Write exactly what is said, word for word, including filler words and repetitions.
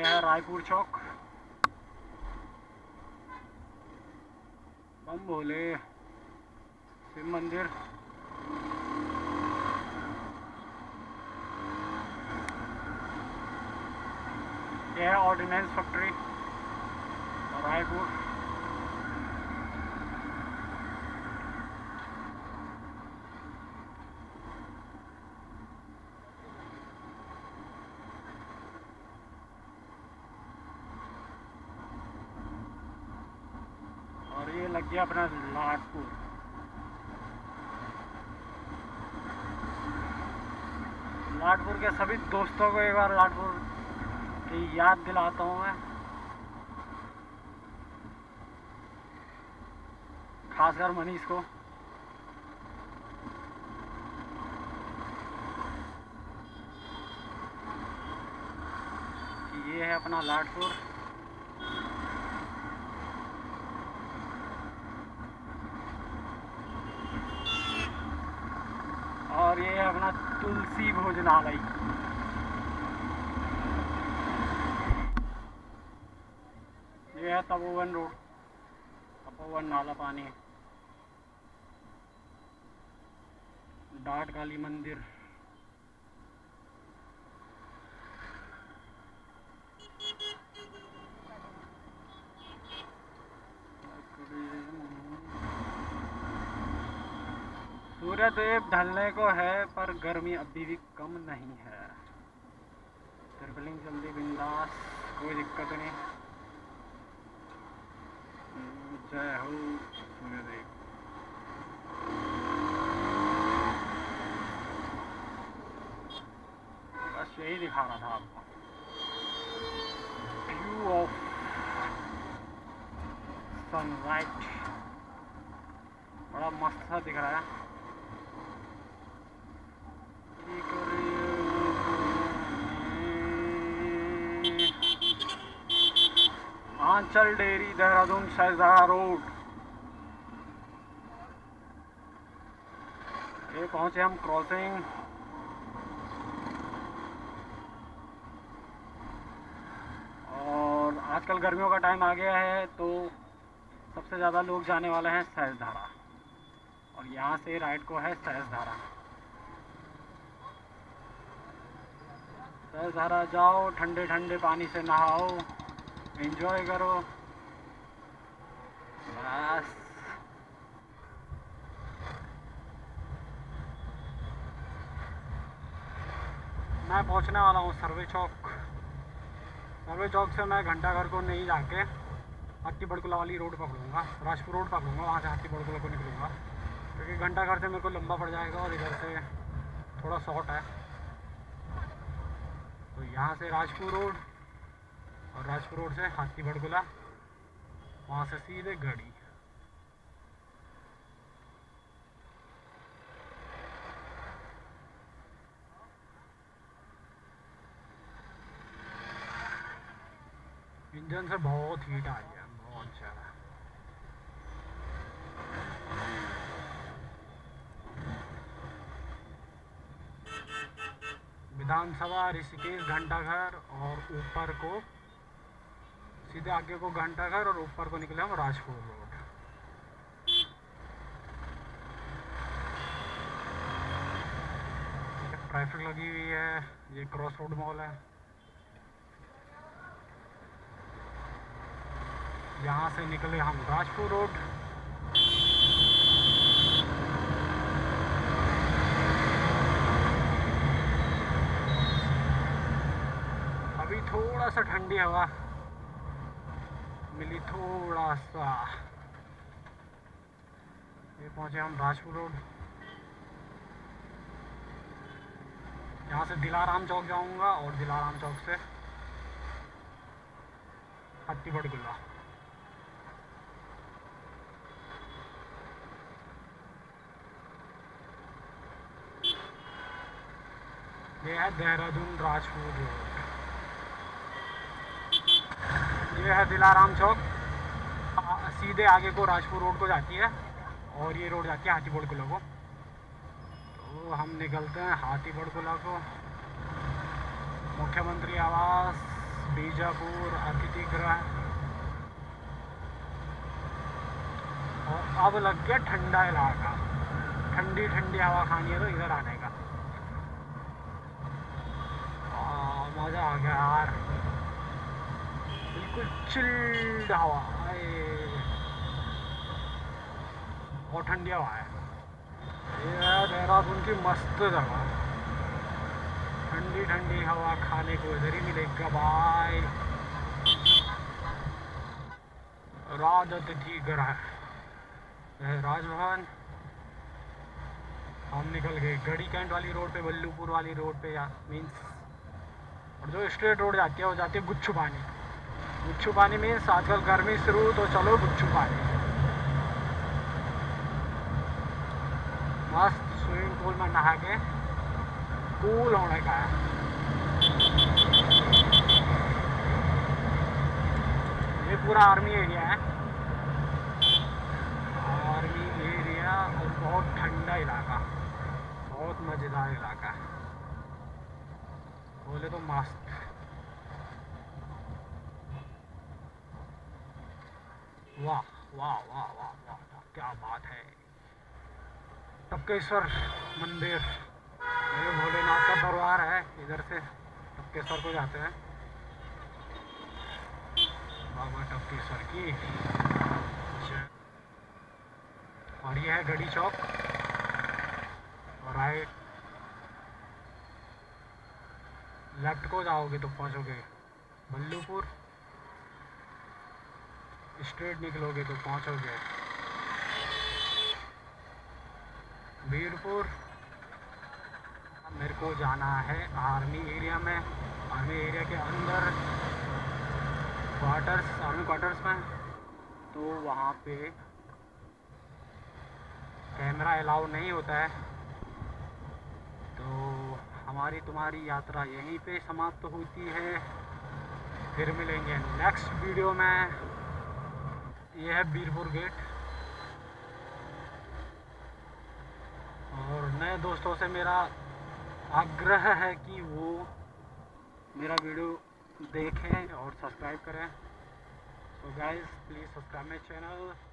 ये है रायपुर चौक, बम भोले, शिव मंदिर, ये है ऑर्डिनेंस फैक्ट्री रायपुर। ये लग गया अपना नागपुर। नागपुर के सभी दोस्तों को एक बार नागपुर की याद दिलाता हूँ मैं, खासकर मनीष को। ये है अपना नागपुर। और ये है अपना तुलसी भोजनालय। ये है तपोवन रोड, तपोवन नाला पानी, डाट काली मंदिर, सूर्यदेव ढलने को है पर गर्मी अभी भी कम नहीं है। ट्रिपलिंग जल्दी बिंदास, कोई दिक्कत नहीं। जय हो सूर्यदेव। बस यही दिखा रहा था आपको व्यू ऑफ सनलाइट, बड़ा मस्त सा दिख रहा है। Aanchal dairy Dehradun Shahzada road. ये पहुंचे हम क्रॉसिंग। और आजकल गर्मियों का टाइम आ गया है तो सबसे ज़्यादा लोग जाने वाले हैं सहजधारा, और यहाँ से राइट को है सहजधारा। सहजधारा जाओ, ठंडे ठंडे पानी से नहाओ, एंजॉय करो। बस मैं पहुंचने वाला हूँ सर्वे चौक। सर्वे चौक से मैं घंटा घर को नहीं जाके हाथी बड़कुला वाली रोड पकड़ूंगा, राजपुर रोड पकड़ूंगा, वहाँ से हाथी बड़कुला को निकलूंगा, क्योंकि घंटा घर से मेरे को लंबा पड़ जाएगा और इधर से थोड़ा शॉर्ट है। तो यहाँ से राजपुर रोड और राजपुर रोड से हाथी बड़कुला, वहाँ से सीधे गढ़ी। इंजन से बहुत हीट आ गया, बहुत ज़्यादा। विधानसभा, ऋषिकेश घंटाघर और ऊपर को सीधे आगे को घंटाघर और ऊपर को निकले हम राजपुर रोड। ट्रैफिक लगी हुई है। ये क्रॉस रोड मॉल है, यहाँ से निकले हम राजपुर रोड। थोड़ा सा ठंडी हवा मिली, थोड़ा सा। ये पहुंचे हम राजपुर रोड। यहाँ से दिलाराम चौक जाऊंगा और दिलाराम चौक से हाथी बड़कुला। ये है देहरादून राजपुर रोड। ये है दिलाराम चौक, सीधे आगे को राजपुर रोड को जाती है और ये रोड जाती है हाथी बड़कुला को। तो हम निकलते हैं हाथी बड़कुला को। मुख्यमंत्री आवास बीजापुर, हकीकरा। और अब लग गया ठंडा इलाका, ठंडी ठंडी हवा खानी है तो इधर आने का मज़ा आ गया यार। बिल्कुल चिल्ड हवा और ठंडी हवा है। ये देहरादून की मस्त जगह, ठंडी ठंडी हवा खाने को इधर ही मिलेगा भाई। राज अतिथि गृह है राजभवन। हम निकल गए गढ़ी कैंट वाली रोड पे, बल्लूपुर वाली रोड पे या मीन्स, और जो स्ट्रेट रोड जाती है वो जाती है गुच्छू पानी। गुच्छू पानी मीन्स आजकल गर्मी शुरू, तो चलो गुच्छू पानी। मस्त स्विमिंग पूल में नहा के कूल होने का है। ये पूरा आर्मी एरिया है, आर्मी एरिया और बहुत ठंडा इलाका, बहुत मज़ेदार इलाका है बोले तो मस्त। वाह वाह वाह वाह वाह, क्या बात है। टपकेश्वर मंदिर मेरे भोलेनाथ का दरबार है, इधर से टपकेश्वर को जाते हैं। बाबा टपकेश्वर की। और ये है गढ़ी चौक। और राइट लेफ्ट को जाओगे तो पहुंचोगे बल्लूपुर, स्ट्रेट निकलोगे तो पहुंचोगे वीरपुर। मेरे को जाना है आर्मी एरिया में, आर्मी एरिया के अंदर क्वार्टर्स, आर्मी क्वार्टर्स में, तो वहाँ पे कैमरा अलाउ नहीं होता है। तो हमारी तुम्हारी यात्रा यहीं पे समाप्त होती है। फिर मिलेंगे नेक्स्ट वीडियो में। यह है वीरपुर गेट। और नए दोस्तों से मेरा आग्रह है कि वो मेरा वीडियो देखें और सब्सक्राइब करें। So guys please subscribe my channel.